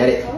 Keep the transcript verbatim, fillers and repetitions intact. Get it?